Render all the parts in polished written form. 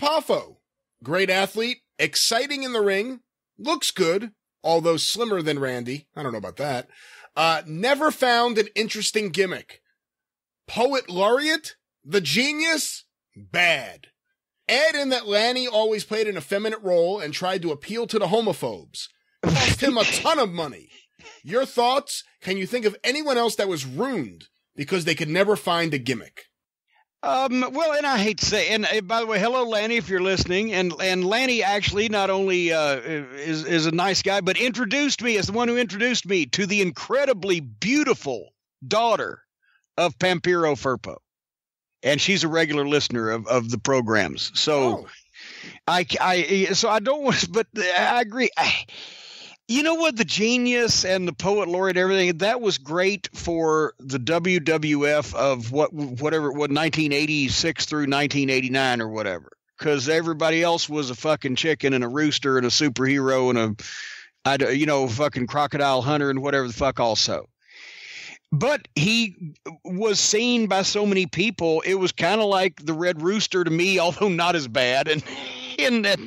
Poffo, great athlete, exciting in the ring, looks good, although slimmer than Randy. I don't know about that. Never found an interesting gimmick. Poet laureate, the genius, bad. Add in that Lanny always played an effeminate role and tried to appeal to the homophobes. Cost him a ton of money. Your thoughts? Can you think of anyone else that was ruined because they could never find a gimmick? Well, and I hate to say, and by the way, hello, Lanny, if you're listening. And Lanny actually not only is a nice guy, but introduced me as the one who introduced me to the incredibly beautiful daughter of Pampiro Furpo. And she's a regular listener of the programs. So I don't want to, but I agree. You know what? The genius and the poet laureate, everything that was great for the WWF of whatever it was, 1986 through 1989 or whatever, because everybody else was a fucking chicken and a rooster and a superhero and a, you know, fucking crocodile hunter and whatever the fuck also. But he was seen by so many people. It was kind of like the Red Rooster to me, although not as bad. And in that,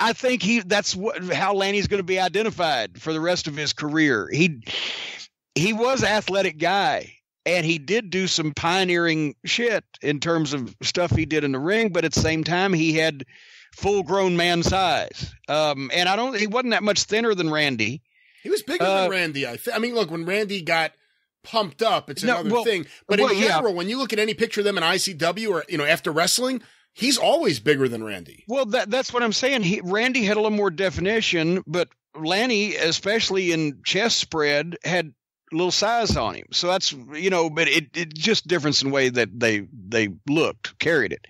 I think that's how Lanny's going to be identified for the rest of his career. He was an athletic guy, and he did do some pioneering shit in terms of stuff he did in the ring. But at the same time, he had full grown man size. And he wasn't that much thinner than Randy. He was bigger than Randy. I mean, look, when Randy got pumped up, it's another thing. But in general, when you look at any picture of them in ICW or, you know, after wrestling, he's always bigger than Randy. Well, that's what I'm saying. Randy had a little more definition, but Lanny, especially in chest spread, had a little size on him. So that's, you know, but it just difference in the way that they looked, carried it.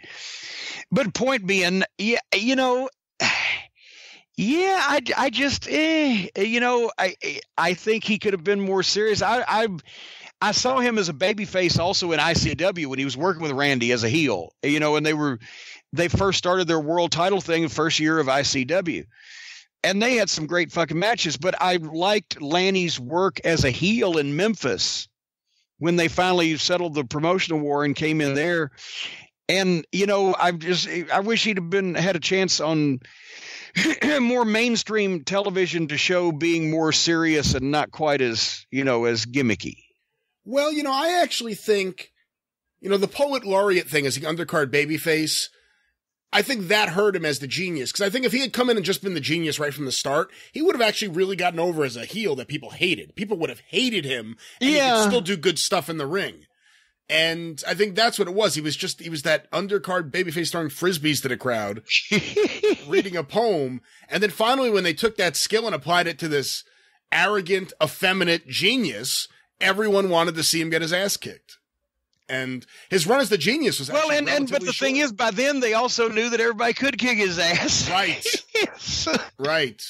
But point being, yeah, you know. Yeah, I just, you know, I think he could have been more serious. I saw him as a babyface also in ICW when he was working with Randy as a heel, you know, and they first started their world title thing the first year of ICW, and they had some great fucking matches. But I liked Lanny's work as a heel in Memphis when they finally settled the promotional war and came in there. And, you know, I wish he'd have had a chance on more mainstream television to show being more serious and not quite as, you know, as gimmicky. Well, you know, I actually think, you know, the poet laureate thing as the undercard babyface, I think that hurt him as the genius. Because I think if he had come in and just been the genius right from the start, he would have actually really gotten over as a heel that people hated. People would have hated him, and he could still do good stuff in the ring. And I think that's what it was. He was that undercard babyface throwing frisbees to the crowd, reading a poem. And then finally, when they took that skill and applied it to this arrogant, effeminate genius, everyone wanted to see him get his ass kicked. And his run as the genius was actually but the short thing is, by then they also knew that everybody could kick his ass. Right. Yes. Right.